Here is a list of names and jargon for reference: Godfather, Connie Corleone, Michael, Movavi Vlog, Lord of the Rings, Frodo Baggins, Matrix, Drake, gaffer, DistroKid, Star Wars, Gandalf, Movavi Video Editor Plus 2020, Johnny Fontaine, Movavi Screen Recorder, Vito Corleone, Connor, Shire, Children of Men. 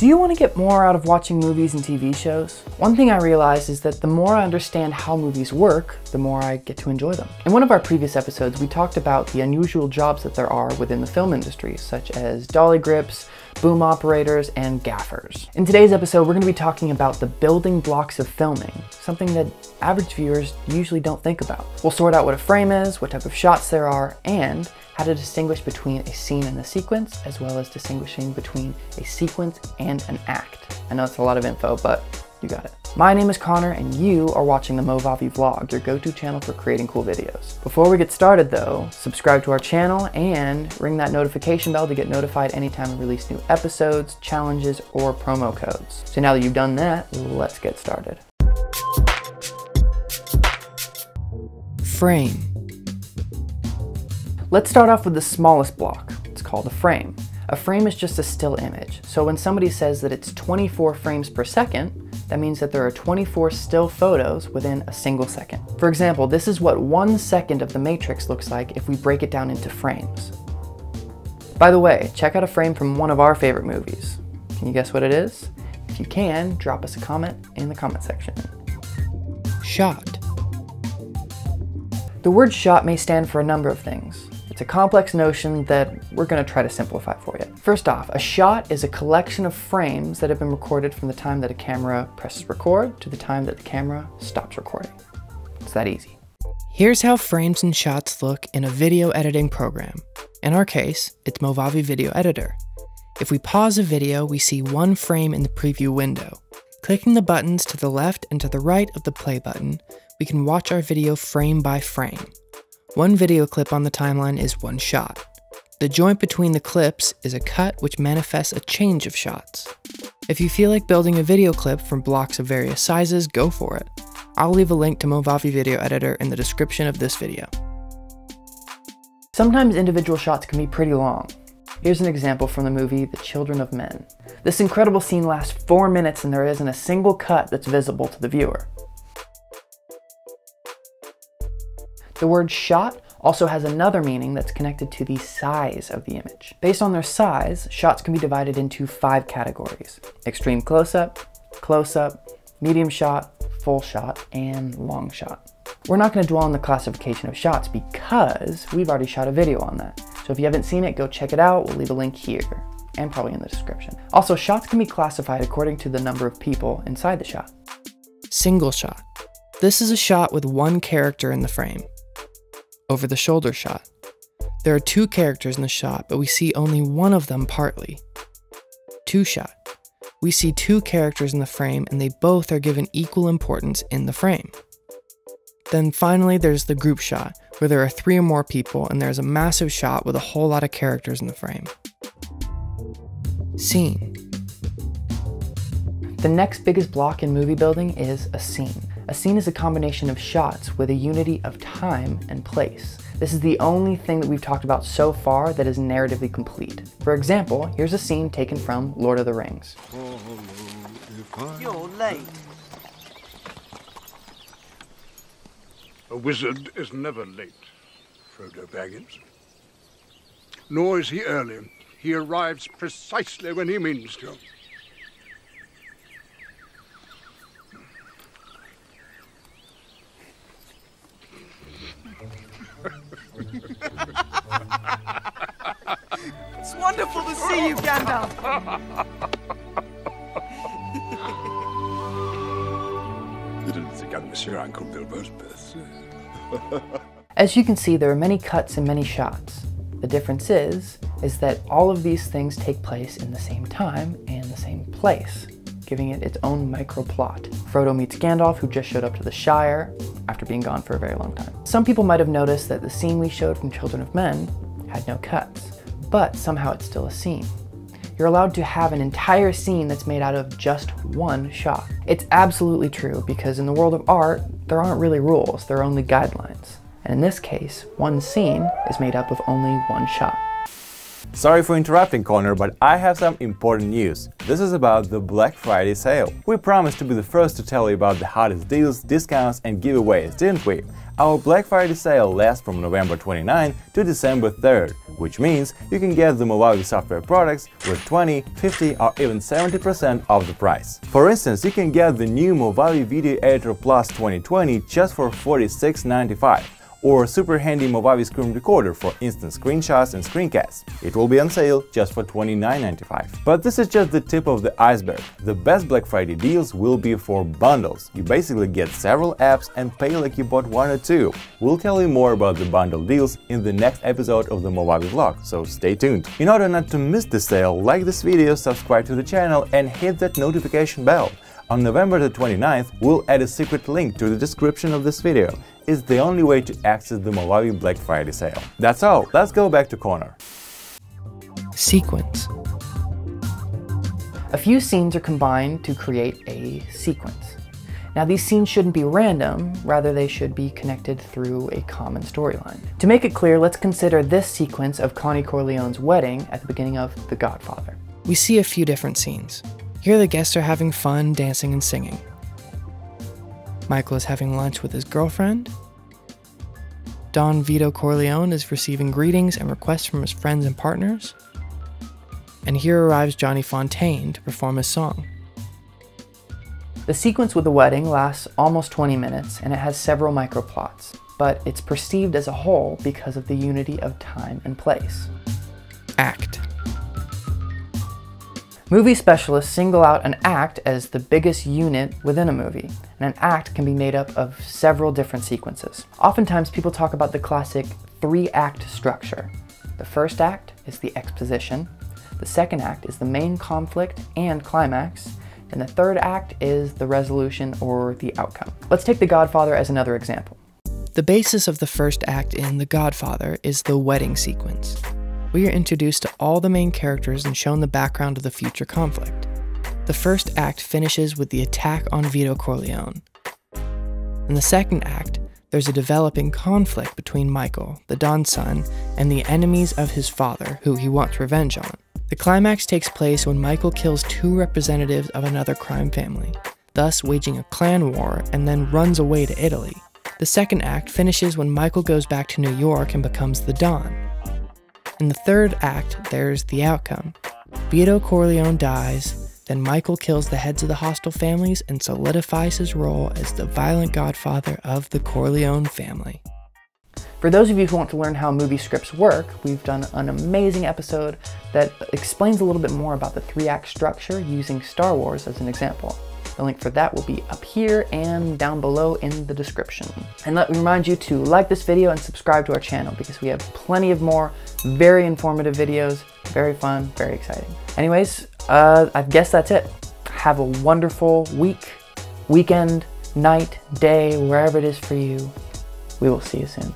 Do you want to get more out of watching movies and TV shows? One thing I realized is that the more I understand how movies work, the more I get to enjoy them. In one of our previous episodes, we talked about the unusual jobs that there are within the film industry, such as dolly grips, boom operators, and gaffers. In today's episode, we're going to be talking about the building blocks of filming, something that average viewers usually don't think about. We'll sort out what a frame is, what type of shots there are, and how to distinguish between a scene and a sequence, as well as distinguishing between a sequence and an act. I know it's a lot of info, but you got it. My name is Connor, and you are watching the Movavi Vlog, your go-to channel for creating cool videos. Before we get started though, subscribe to our channel and ring that notification bell to get notified anytime we release new episodes, challenges, or promo codes. So now that you've done that, let's get started. Frame. Let's start off with the smallest block. It's called a frame. A frame is just a still image. So when somebody says that it's 24 frames per second, that means that there are 24 still photos within a single second. For example, this is what 1 second of the Matrix looks like if we break it down into frames. By the way, check out a frame from one of our favorite movies. Can you guess what it is? If you can, drop us a comment in the comment section. Shot. The word shot may stand for a number of things. It's a complex notion that we're going to try to simplify for you. First off, a shot is a collection of frames that have been recorded from the time that a camera presses record to the time that the camera stops recording. It's that easy. Here's how frames and shots look in a video editing program. In our case, it's Movavi Video Editor. If we pause a video, we see one frame in the preview window. Clicking the buttons to the left and to the right of the play button, we can watch our video frame by frame. One video clip on the timeline is one shot. The joint between the clips is a cut which manifests a change of shots. If you feel like building a video clip from blocks of various sizes, go for it. I'll leave a link to Movavi Video Editor in the description of this video. Sometimes individual shots can be pretty long. Here's an example from the movie The Children of Men. This incredible scene lasts 4 minutes and there isn't a single cut that's visible to the viewer. The word shot also has another meaning that's connected to the size of the image. Based on their size, shots can be divided into 5 categories: extreme close-up, medium shot, full shot, and long shot. We're not going to dwell on the classification of shots because we've already shot a video on that. So if you haven't seen it, go check it out. We'll leave a link here and probably in the description. Also, shots can be classified according to the number of people inside the shot. Single shot. This is a shot with one character in the frame. Over the shoulder shot. There are 2 characters in the shot, but we see only one of them partly. Two shot. We see 2 characters in the frame and they both are given equal importance in the frame. Then finally, there's the group shot, where there are 3 or more people and there's a massive shot with a whole lot of characters in the frame. Scene. The next biggest block in movie building is a scene. A scene is a combination of shots with a unity of time and place. This is the only thing that we've talked about so far that is narratively complete. For example, here's a scene taken from Lord of the Rings. You're late. A wizard is never late, Frodo Baggins. Nor is he early. He arrives precisely when he means to. It's wonderful to see you, Gandalf. You didn't think I'd miss your Uncle Bilbo's birthday. As you can see, there are many cuts and many shots. The difference is that all of these things take place in the same time and the same place, giving it its own micro-plot. Frodo meets Gandalf, who just showed up to the Shire after being gone for a very long time. Some people might have noticed that the scene we showed from Children of Men had no cuts, but somehow it's still a scene. You're allowed to have an entire scene that's made out of just one shot. It's absolutely true because in the world of art, there aren't really rules, there are only guidelines. And in this case, one scene is made up of only one shot. Sorry for interrupting, Connor, but I have some important news. This is about the Black Friday sale. We promised to be the first to tell you about the hottest deals, discounts and giveaways, didn't we? Our Black Friday sale lasts from November 29 to December 3rd, which means you can get the Movavi software products with 20, 50 or even 70% off the price. For instance, you can get the new Movavi Video Editor Plus 2020 just for $46.95, or a super handy Movavi Screen Recorder for instant screenshots and screencasts. It will be on sale just for $29.95. But this is just the tip of the iceberg. The best Black Friday deals will be for bundles. You basically get several apps and pay like you bought one or two. We'll tell you more about the bundle deals in the next episode of the Movavi Vlog, so stay tuned. In order not to miss the sale, like this video, subscribe to the channel and hit that notification bell. On November the 29th, we'll add a secret link to the description of this video. It's the only way to access the Movavi Black Friday sale. That's all, let's go back to Connor. Sequence. A few scenes are combined to create a sequence. Now these scenes shouldn't be random, rather they should be connected through a common storyline. To make it clear, let's consider this sequence of Connie Corleone's wedding at the beginning of The Godfather. We see a few different scenes. Here the guests are having fun, dancing and singing. Michael is having lunch with his girlfriend. Don Vito Corleone is receiving greetings and requests from his friends and partners. And here arrives Johnny Fontaine to perform his song. The sequence with the wedding lasts almost 20 minutes and it has several microplots, but it's perceived as a whole because of the unity of time and place. Act. Movie specialists single out an act as the biggest unit within a movie, and an act can be made up of several different sequences. Oftentimes people talk about the classic three-act structure. The first act is the exposition, the second act is the main conflict and climax, and the third act is the resolution or the outcome. Let's take The Godfather as another example. The basis of the first act in The Godfather is the wedding sequence. We are introduced to all the main characters and shown the background of the future conflict. The first act finishes with the attack on Vito Corleone. In the second act, there's a developing conflict between Michael, the Don's son, and the enemies of his father, who he wants revenge on. The climax takes place when Michael kills two representatives of another crime family, thus waging a clan war and then runs away to Italy. The second act finishes when Michael goes back to New York and becomes the Don. In the third act, there's the outcome. Vito Corleone dies, then Michael kills the heads of the hostile families and solidifies his role as the violent godfather of the Corleone family. For those of you who want to learn how movie scripts work, we've done an amazing episode that explains a little bit more about the three-act structure using Star Wars as an example. The link for that will be up here and down below in the description. And let me remind you to like this video and subscribe to our channel because we have plenty of more very informative videos, very fun, very exciting. Anyways, I guess that's it. Have a wonderful week, weekend, night, day, wherever it is for you. We will see you soon.